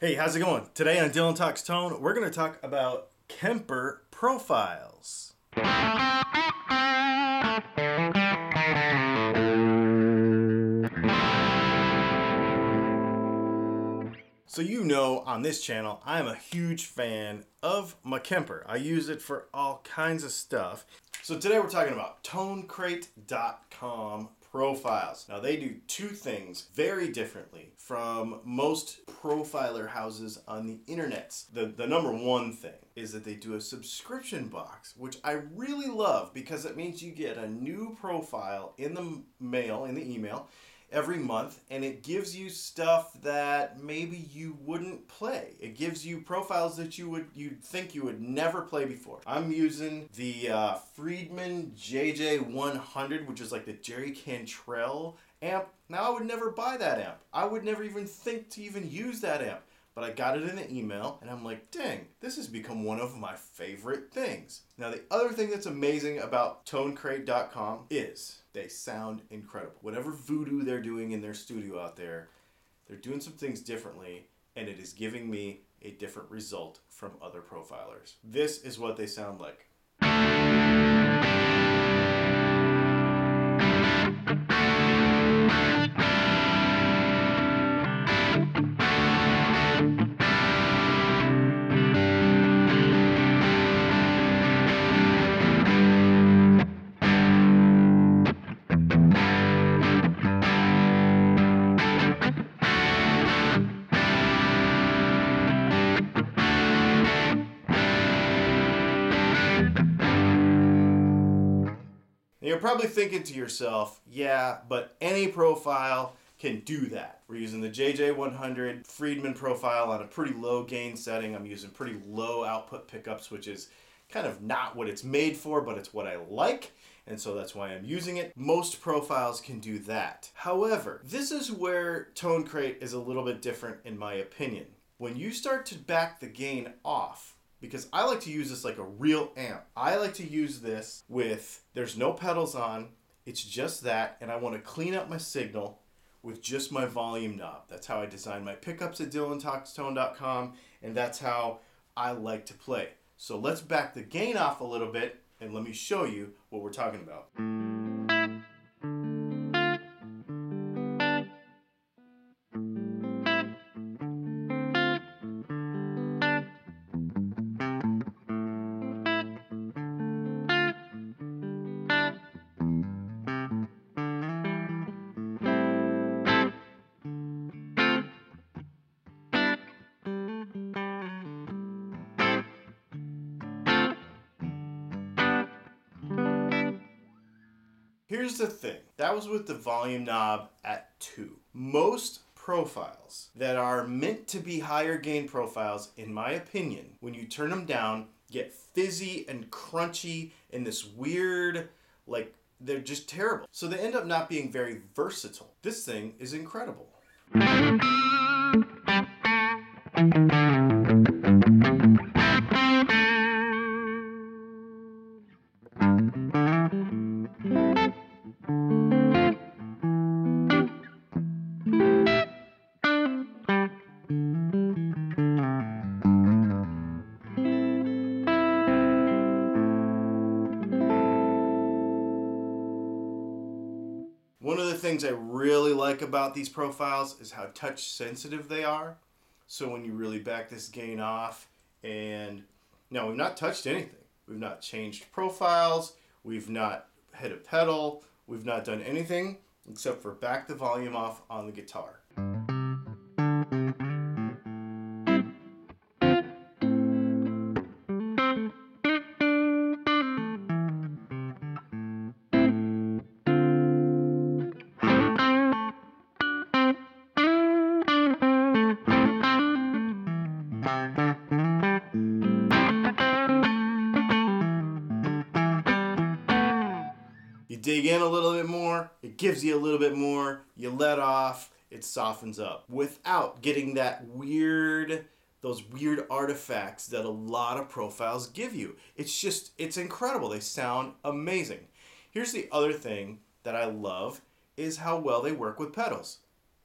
Hey, how's it going? Today on Dylan Talks Tone, we're going to talk about Kemper profiles. So you know, on this channel, I'm a huge fan of my Kemper. I use it for all kinds of stuff. So today we're talking about ToneCrate.com. Profiles. Now they do two things very differently from most profiler houses on the internet. The number one thing is that they do a subscription box, which I really love because it means you get a new profile in the mail, in the email, every month, and it gives you stuff that maybe you wouldn't play. It gives you profiles that you'd think you would never play before. I'm using the Friedman JJ100, which is like the Jerry Cantrell amp. Now I would never buy that amp. I would never even think to even use that amp. But I got it in the email and I'm like, dang, this has become one of my favorite things. Now the other thing that's amazing about ToneCrate.com is they sound incredible. Whatever voodoo they're doing in their studio out there, they're doing some things differently and it is giving me a different result from other profilers. This is what they sound like. You're probably thinking to yourself, yeah, but any profile can do that. We're using the JJ100 Friedman profile on a pretty low gain setting. I'm using pretty low output pickups, which is kind of not what it's made for, but it's what I like. And so that's why I'm using it. Most profiles can do that. However, this is where ToneCrate is a little bit different in my opinion. When you start to back the gain off, because I like to use this like a real amp. I like to use this with, there's no pedals on, it's just that, and I want to clean up my signal with just my volume knob. That's how I design my pickups at DylanTalksTone.com, and that's how I like to play. So let's back the gain off a little bit, and let me show you what we're talking about. Here's the thing, that was with the volume knob at 2. Most profiles that are meant to be higher gain profiles, in my opinion, when you turn them down, get fizzy and crunchy and this weird, like, they're just terrible. So they end up not being very versatile. This thing is incredible. One of the things I really like about these profiles is how touch sensitive they are. So when you really back this gain off, and now we've not touched anything. We've not changed profiles. We've not hit a pedal. We've not done anything except for back the volume off on the guitar. Dig in a little bit more, it gives you a little bit more, you let off, it softens up without getting that weird, those weird artifacts that a lot of profiles give you. It's just, it's incredible. They sound amazing. Here's the other thing that I love is how well they work with pedals.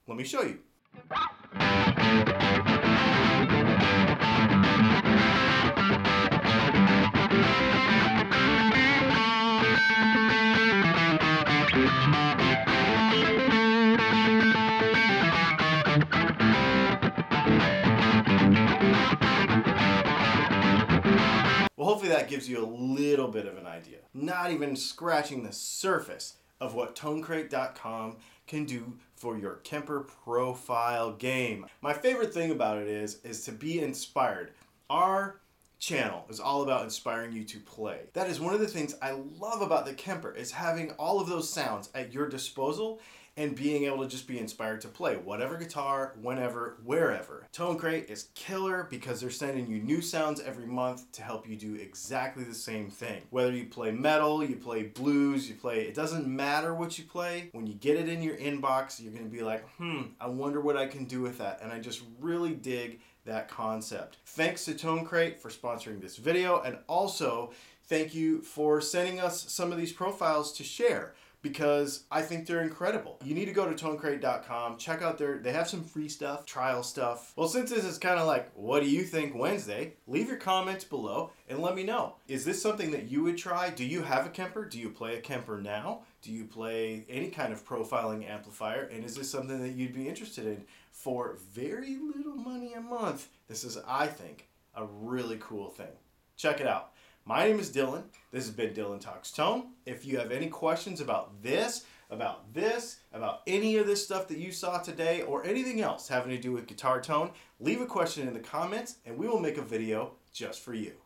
Let me show you. that gives you a little bit of an idea. Not even scratching the surface of what ToneCrate.com can do for your Kemper profile game. My favorite thing about it is to be inspired. Our channel is all about inspiring you to play. That is one of the things I love about the Kemper, is having all of those sounds at your disposal and being able to just be inspired to play whatever guitar, whenever, wherever. ToneCrate is killer because they're sending you new sounds every month to help you do exactly the same thing. Whether you play metal, you play blues, you play, it doesn't matter what you play. When you get it in your inbox, you're gonna be like, I wonder what I can do with that. And I just really dig that concept. Thanks to ToneCrate for sponsoring this video, and also thank you for sending us some of these profiles to share, because I think they're incredible. You need to go to ToneCrate.com, check out they have some free stuff, trial stuff. Well, since this is kind of like, what do you think Wednesday, leave your comments below and let me know. Is this something that you would try? Do you have a Kemper? Do you play a Kemper now? Do you play any kind of profiling amplifier? And is this something that you'd be interested in for very little money a month? This is, I think, a really cool thing. Check it out. My name is Dylan. This has been Dylan Talks Tone. If you have any questions about this, about any of this stuff that you saw today, or anything else having to do with guitar tone, leave a question in the comments and we will make a video just for you.